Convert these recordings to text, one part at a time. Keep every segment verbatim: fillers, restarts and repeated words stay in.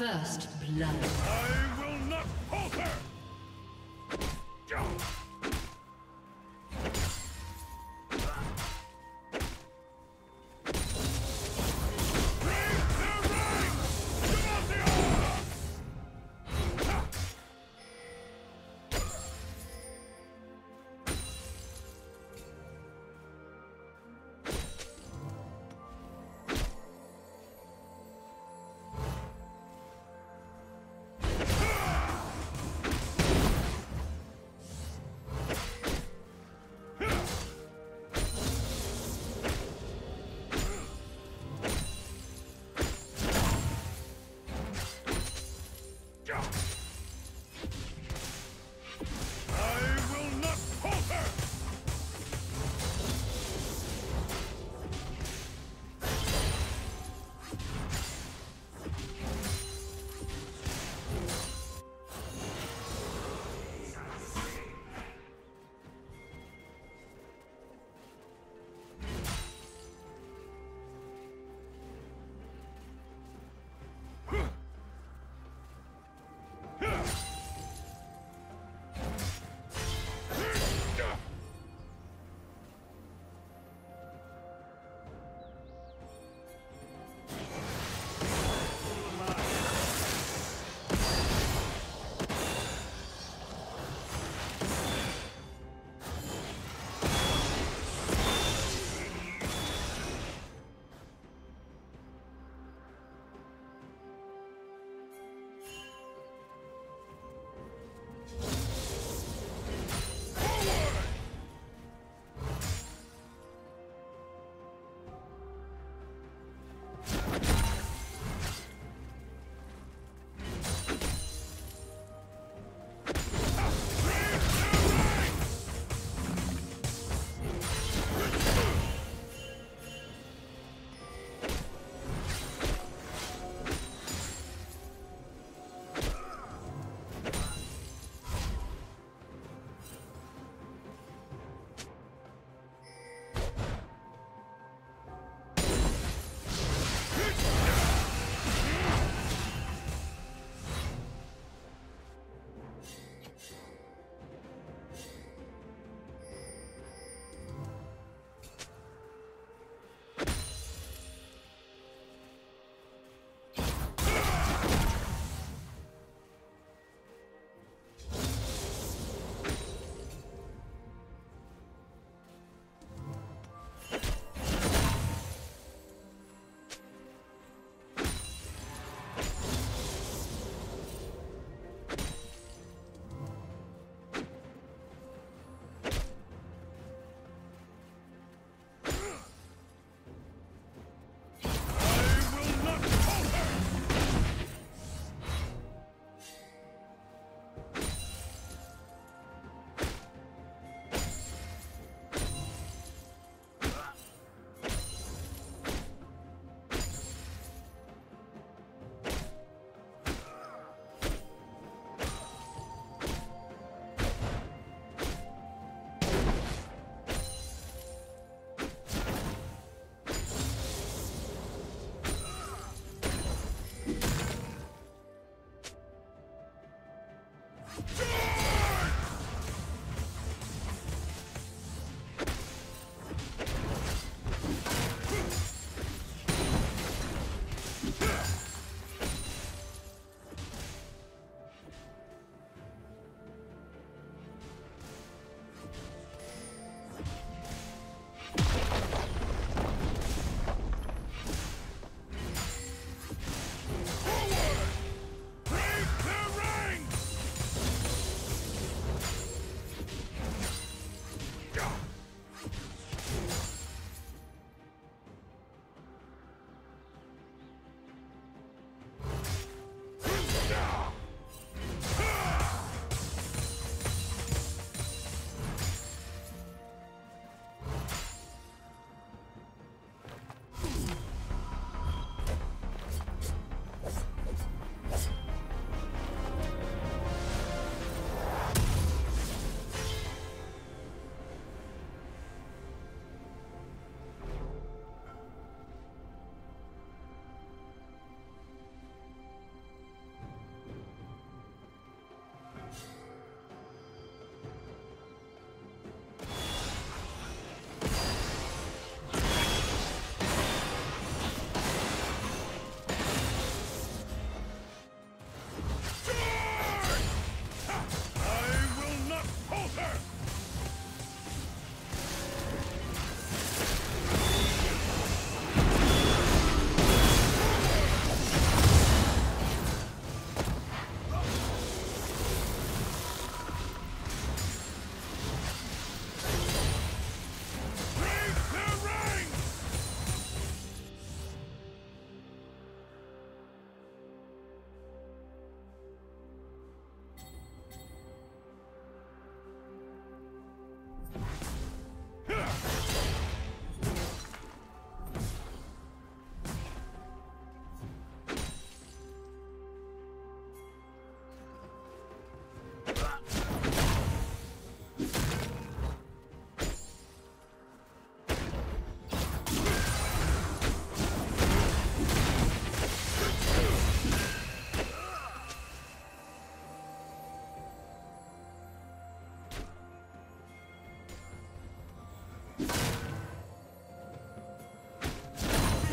First blood. I will not falter. Jump!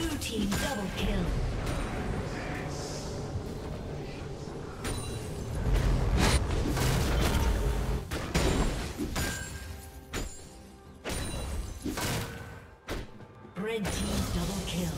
Blue team double kill. Red team double kill.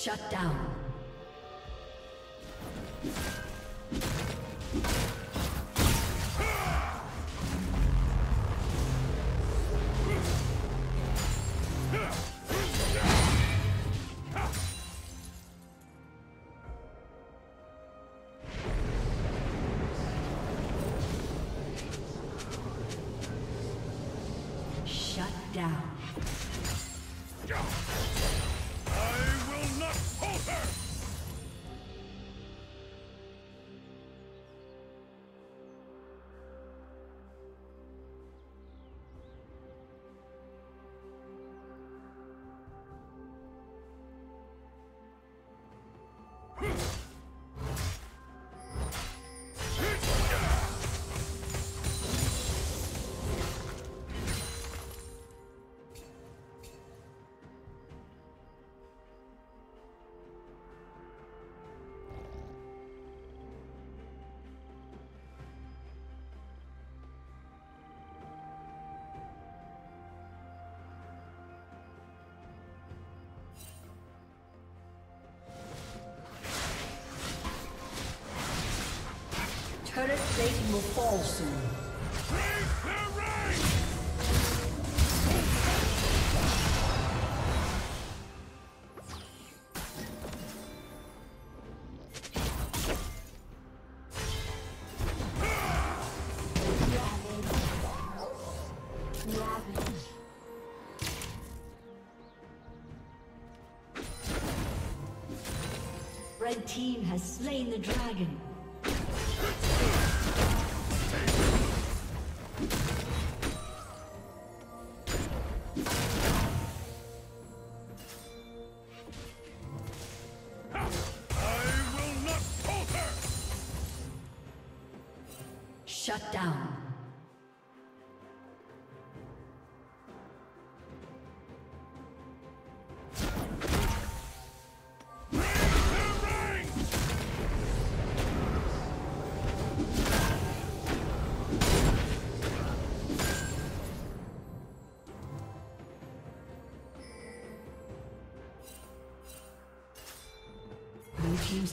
Shut down. Shut down. I will not hold her! plating will fall soon. Red team has slain the dragon. Shut down. Team's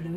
Blue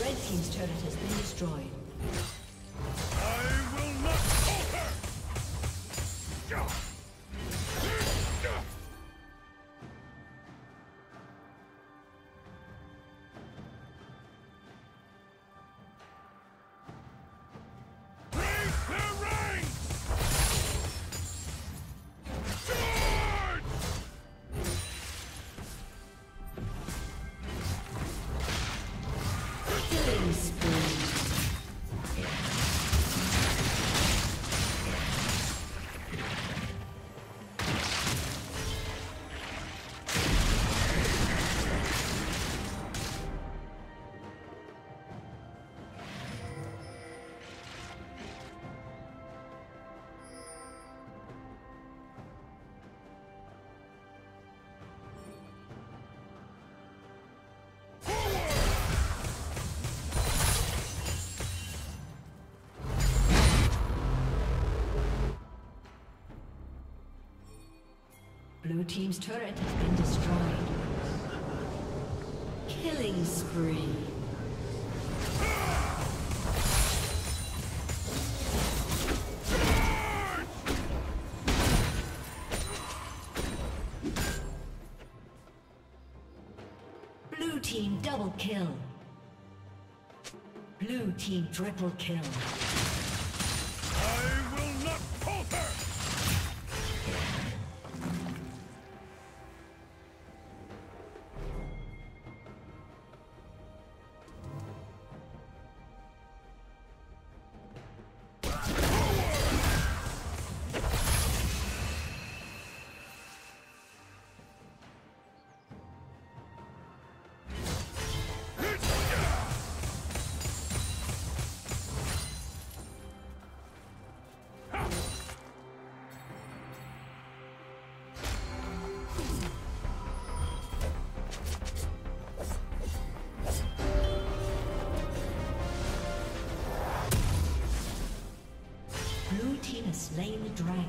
Red team's turret has been destroyed. Blue team's turret has been destroyed. Killing spree. Blue team double kill. Blue team triple kill. I will not falter! Slain the dragon.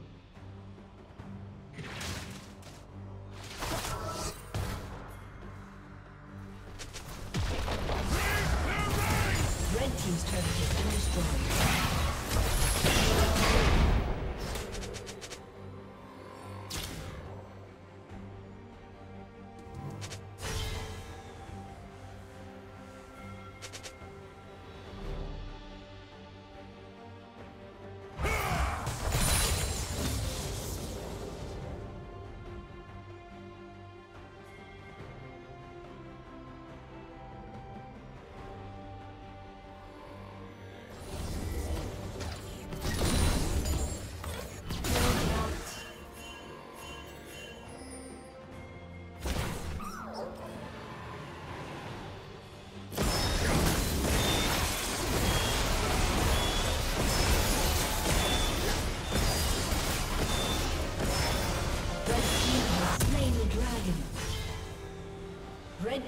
Red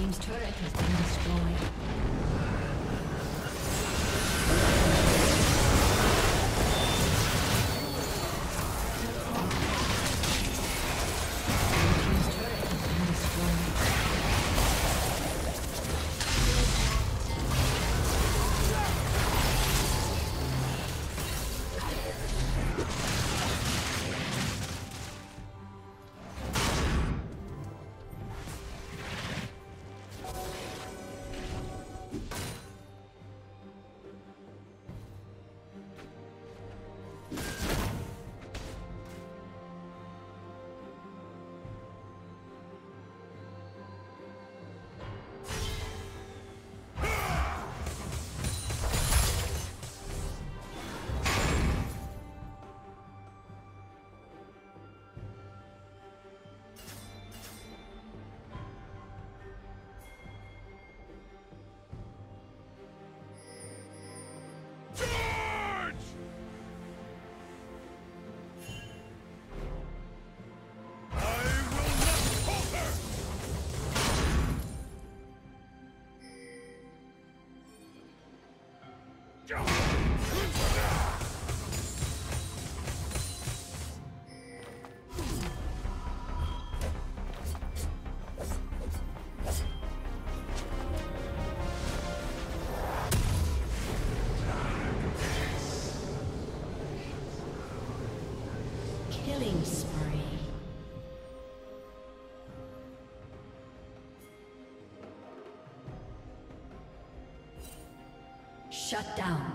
team's turret has been destroyed. Killing spree. Shut down.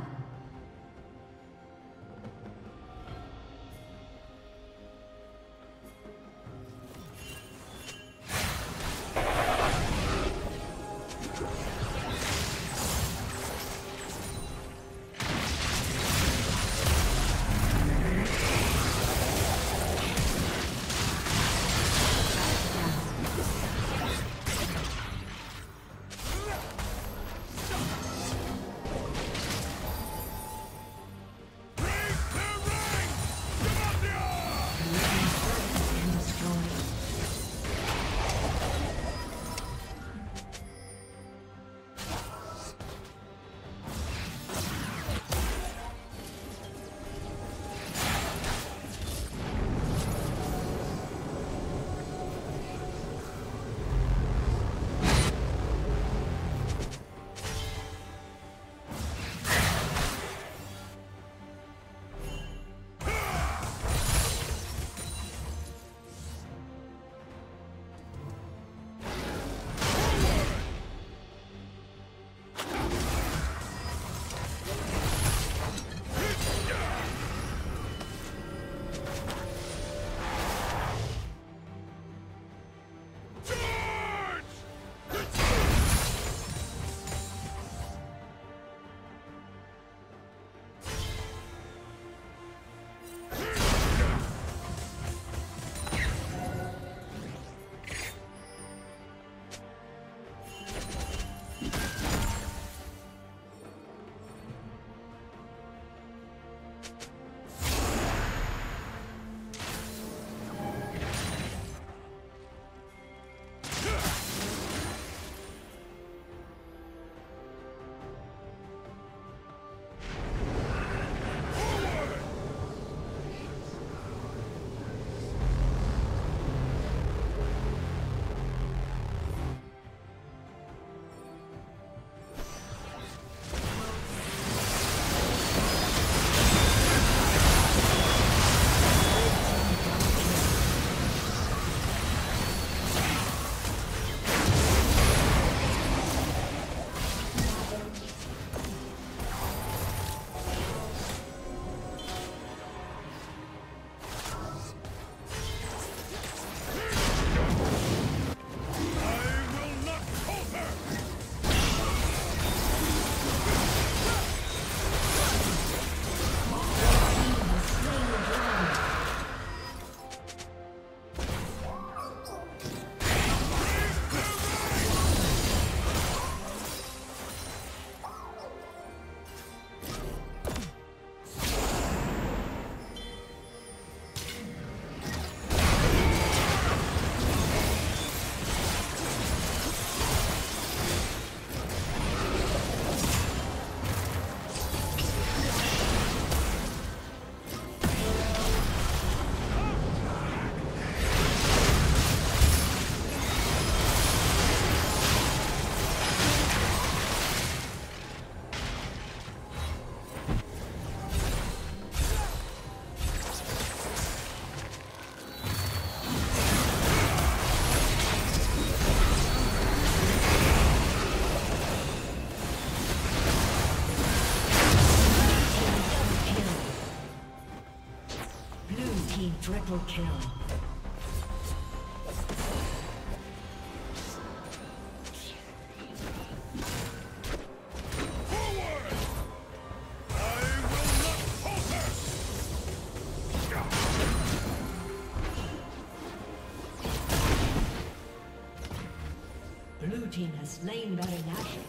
kill. Slain Baron Asher. Red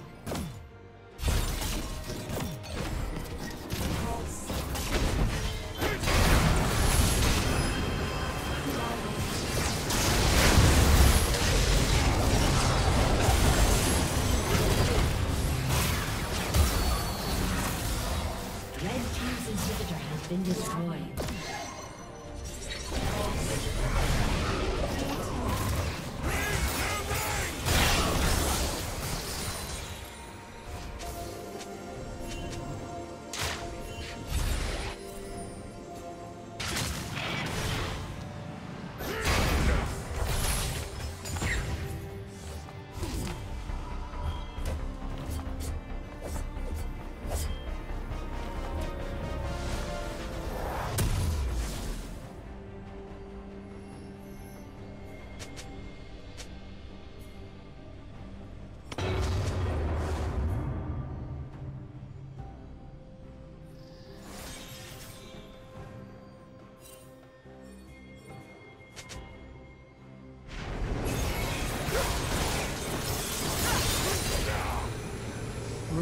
team's inhibitor has been destroyed.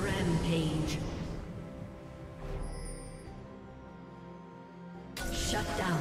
Rampage. Shut down.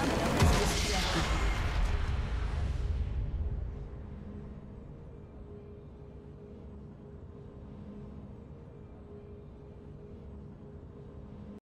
Something.